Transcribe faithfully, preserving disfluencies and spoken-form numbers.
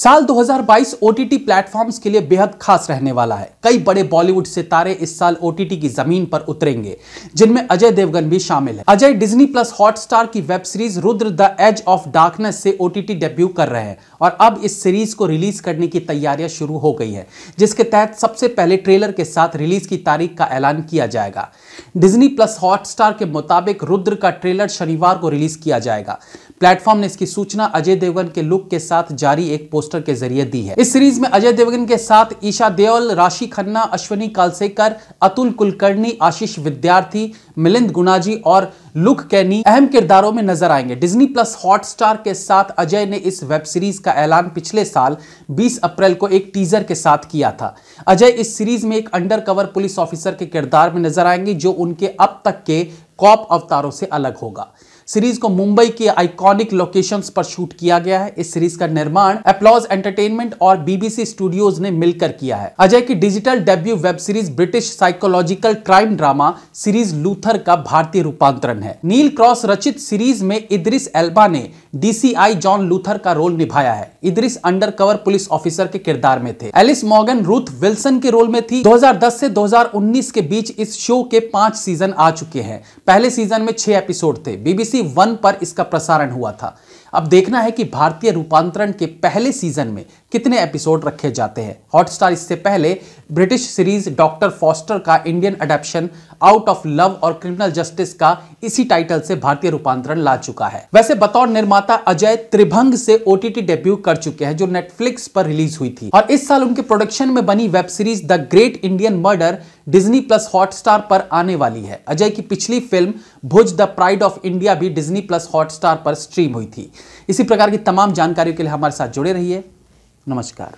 साल दो हज़ार बाईस ओटीटी प्लेटफॉर्म्स के लिए बेहद खास रहने वाला है। कई बड़े बॉलीवुड सितारे इस साल ओटीटी की जमीन पर उतरेंगे, जिनमें अजय देवगन भी शामिल है। अजय डिज्नी प्लस हॉटस्टार की web series Rudra the as of darkness से ओटीटी डेब्यू कर रहे हैं और अब इस सीरीज को रिलीज करने की तैयारियां शुरू हो गई है, जिसके तहत सबसे पहले ट्रेलर के साथ रिलीज की तारीख का ऐलान किया जाएगा। डिज्नी प्लस हॉटस्टार के मुताबिक रुद्र का ट्रेलर शनिवार को रिलीज किया जाएगा। प्लेटफॉर्म ने इसकी सूचना अजय देवगन के लुक के साथ जारी एक पोस्टर के जरिए दी है। इस सीरीज में अजय देवगन के साथ ईशा देओल, राशि खन्ना, अश्विनी कालसेकर, अतुल कुलकर्णी, आशीष विद्यार्थी, मिलिंद गुनाजी और लुक कैनी अहम किरदारों में नजर आएंगे। डिज्नी प्लस हॉटस्टार के साथ अजय ने इस वेब सीरीज का ऐलान पिछले साल बीस अप्रैल को एक टीजर के साथ किया था। अजय इस सीरीज में एक अंडरकवर पुलिस ऑफिसर के किरदार में नजर आएंगे, जो उनके अब तक के कॉप अवतारों से अलग होगा। सीरीज को मुंबई के आइकॉनिक लोकेशंस पर शूट किया गया है। इस सीरीज का निर्माण एप्लॉज एंटरटेनमेंट और बीबीसी स्टूडियोज ने मिलकर किया है। अजय की digital debut web series British psychological crime drama series Luther का भारतीय रूपांतरण है। नील क्रॉस रचित सीरीज में इद्रिस एल्बा ने डीसीआई जॉन लूथर का रोल निभाया है। इद्रिस अंडरकवर पुलिस ऑफिसर के किरदार में थे। एलिस मॉर्गन रूथ विल्सन के रोल में थी। दो हज़ार दस से दो हज़ार उन्नीस के बीच इस शो के पांच सीजन आ चुके हैं। पहले सीजन में छह एपिसोड थे। बीबीसी वन पर इसका प्रसारण हुआ था। अब देखना है कि भारतीय रूपांतरण के पहले सीजन में कितने एपिसोड रखे जाते हैं। हॉटस्टार इससे पहले ब्रिटिश सीरीज डॉक्टर फॉस्टर का Indian adaptation out of love और क्रिमिनल जस्टिस का इसी टाइटल से भारतीय रूपांतरण ला चुका है। वैसे बतौर निर्माता अजय त्रिभंग से ओटीटी डेब्यू कर चुके हैं, जो नेटफ्लिक्स पर रिलीज हुई थी, और इस साल उनके प्रोडक्शन में बनी web series the great Indian murder Disney plus Hotstar पर आने वाली है। अजय की पिछली film Bhuj the pride of India भी डिज्नी प्लस हॉटस्टार पर स्ट्रीम हुई थी। इसी प्रकार की तमाम जानकारियों के लिए हमारे साथ जुड़े रहिए। नमस्कार।